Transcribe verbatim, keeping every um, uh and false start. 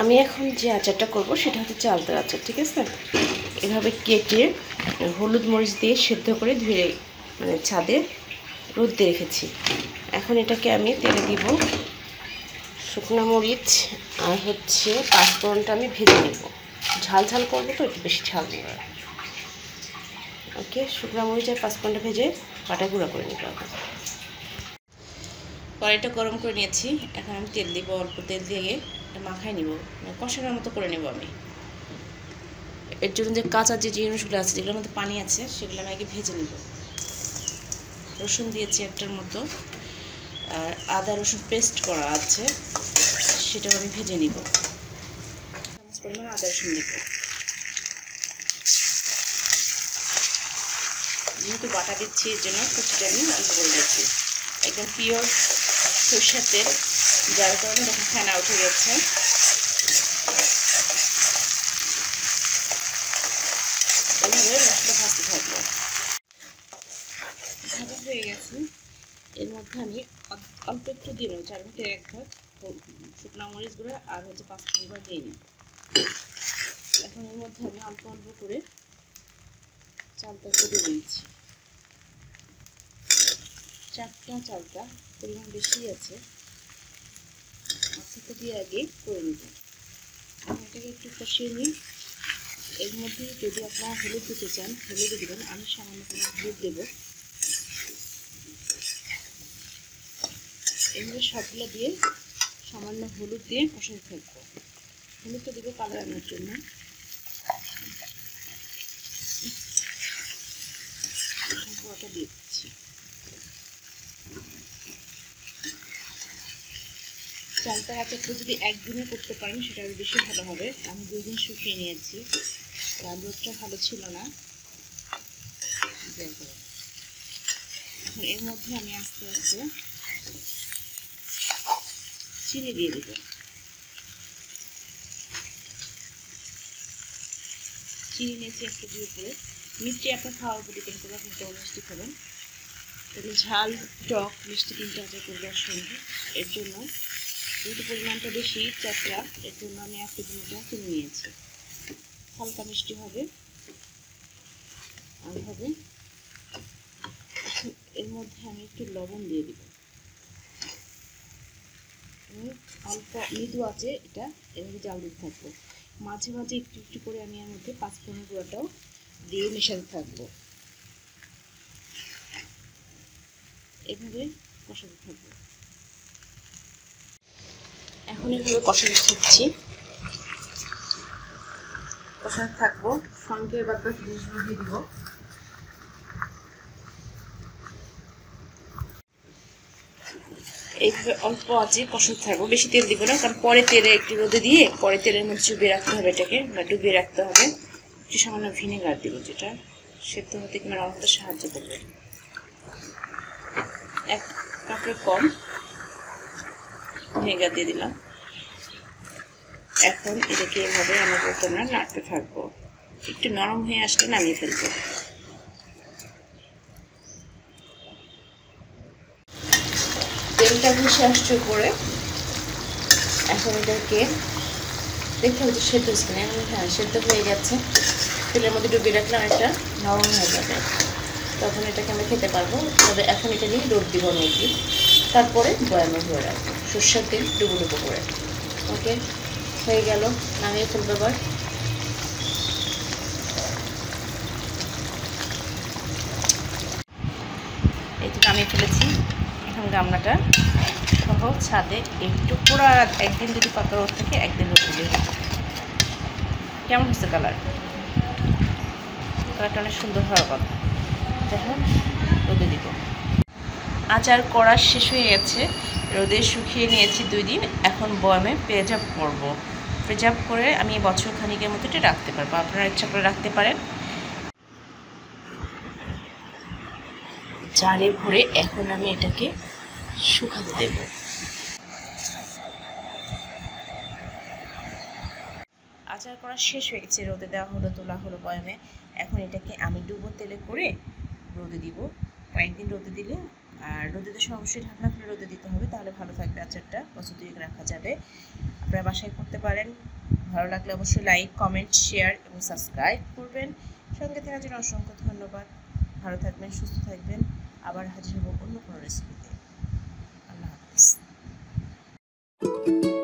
আমি এখন যে আচারটা করব সেটা হচ্ছে চালতা আচার। ঠিক আছে, এভাবে কেটে হলুদ মরিচ দিয়ে সেদ্ধ করে ধুয়ে মানে ছাদে রোদ দিয়ে রেখেছি। এখন এটাকে আমি তেলে দিব। শুকনো মরিচ আর হচ্ছে পাঁচফোড়নটা আমি ভেজে নেব, ঝাল ঝাল করবো তো একটু বেশি ঝাল নেব। ওকে, শুকনো মরিচ আর পাঁচফোড়নটা ভেজে বাটা গুঁড়া করে নিতে হবে। কড়াইটা গরম করে নিয়েছি, এখন আমি তেল দিব। অল্প তেল দিয়ে মাখায় নিব, কষানোর মতো করে নেব আমি। এর জন্য যে কাঁচা যে জিনিসগুলো আছে, যেগুলোর মধ্যে পানি আছে, সেগুলো আমি আগে ভেজে নেব। রসুন দিয়েছি একটার মতো, আর আদা রসুন পেস্ট করা আছে সেটাও আমি ভেজে নিব। পরিমাণ আদা রসুন দিব, যেহেতু বাটা দিচ্ছি এর জন্য কিছুটা আমি আলু করে দিচ্ছি। একদম পিওর সরষের তেল, যার কারণে দেখুন ফেনা উঠে গেছে। এভাবে মশলা ভাজতে থাকবো। ভাজা হয়ে গেছে, এর মধ্যে আমি অল্প একটু দিয়ে নেব, চার মিনিটের এক ভাগ শুকনো মরিচ গুঁড়া আর হচ্ছে পাঁচ মিনিট দিয়ে নিই। এখন এর মধ্যে আমি অল্প অল্প করে চালটা করে দিয়েছি। চারটা চালটা পরিমাণ বেশি আছে, আস্তে দিয়ে আগে করে নেব। আমি এটাকে একটু কষিয়ে নিই। এর মধ্যে যদি আপনারা হলুদ দিতে চান হলুদ দেবেন, আমি সামান্য দুধ দেবো। এগুলো সবগুলো দিয়ে সামান্য হলুদ দিয়ে কষাতে থাকবো। হলুদটা দেবো কালার আনার জন্য। সম্পূর্ণটা দিয়ে দিচ্ছি। চালটা আচারটা যদি একদিনে করতে পারেন সেটা আরও বেশি ভালো হবে। আমি দুই দিন শুকিয়ে নিয়েছি, আর রোদটা ভালো ছিল না। এর মধ্যে আমি আস্তে আস্তে চিনি দিয়ে দেব। চিনি নিয়েছি এক কেজির উপরে। মিষ্টি আপনার খাওয়ার উপর ডিপেন্ড করবে, আপনি কম মিষ্টি খাবেন। তাহলে ঝাল টক মিষ্টি তিনটা আচার করবে সঙ্গে। এর জন্য কিন্তু পরিমাণটা বেশি চাটলা, এর জন্য আমি এক কেজি মতো চিনি নিয়েছি। হালকা মিষ্টি হবে আর হবে। এর মধ্যে আমি একটু লবণ দিয়ে দেব। অল্প মৃদু আছে এটা, এর মধ্যে জাল দিতে থাকবো। মাঝে মাঝে একটু একটু করে আমি এর মধ্যে পাঁচফোড়নের গুঁড়াটাও দিয়ে মেশাতে থাকবো। এভাবে কষাতে থাকবো। এখন এভাবে কষাতে থাকছি, কষাতে থাকবো। সঙ্গে এবার তো জিনিসগুলো দিয়ে দিব। এইভাবে অল্প আছে কষাতে থাকবো, বেশি তেল দিব না, কারণ পরে তেলে একটু রোদে দিয়ে পরে তেলের মধ্যে চুবিয়ে রাখতে হবে এটাকে, বা ডুবিয়ে রাখতে হবে। একটু সামান্য ভিনেগার দিব, যেটা সেদ্ধ হতে কিংবা রান্নাতে সাহায্য করবে। এক কাপের কম ভিনেগার দিয়ে দিলাম। এখন এটাকে এভাবে আমাদের তোমরা নাড়তে থাকবো। একটু নরম হয়ে আসলে নামিয়ে ফেলবো। তেলটা ভেসে আসছে করে। এখন এটাকে দেখতে হচ্ছে সেদ্ধ হচ্ছে না, হ্যাঁ সেদ্ধ হয়ে গেছে। তেলের মধ্যে ডুবিয়ে রাখলাম, একটা নরম হয়ে যাবে, তখন এটাকে আমরা খেতে পারবো। তবে এখন এটা নিয়ে রোদ দিব মেয়েটি, তারপরে বয়ানো ধরে রাখবো সরষের তেল ডুবো ডুবো করে। ওকে, হয়ে গেল, নামিয়ে ফেলবো। আবার এই তো নামিয়ে ফেলেছি। গামলাটা সহ ছাদে একটু পুরো একদিন যদি পাকা রোদ থেকে একদিন রোদ দিয়ে কেমন হচ্ছে কালার, কালারটা অনেক সুন্দর হওয়ার কথা। দেখুন রোদে দিব। আচার করা শেষ হয়ে গেছে, রোদে শুকিয়ে নিয়েছি দুই দিন। এখন বয়ামে প্রেজার্ভ করব। প্রেজার্ভ করে আমি বছর খানিকের মতো এটা রাখতে পারবো, আপনারা ইচ্ছা করে রাখতে পারেন। জারে ভরে এখন আমি এটাকে শুকাতে দেব। আচার করা শেষ হয়ে গেছে, রোদে দেওয়া হলো, তোলা হলো বয়ামে। এখন এটাকে আমি ডুবো তেলে করে রোদে দিব। কয়েকদিন রোদে দিলে, আর রোদে দেওয়া অবশ্যই ঢাকনা খুলে রোদে দিতে হবে, তাহলে ভালো থাকবে আচারটা, বছর দুয়েক রাখা যাবে। আপনারা বাসায় করতে পারেন। ভালো লাগলে অবশ্যই লাইক, কমেন্ট, শেয়ার এবং সাবস্ক্রাইব করবেন। সঙ্গে থাকার জন্য অসংখ্য ধন্যবাদ। ভালো থাকবেন, সুস্থ থাকবেন। আবার হাজির হব অন্য কোনো রেসিপিতে। আল্লাহ হাফেজ।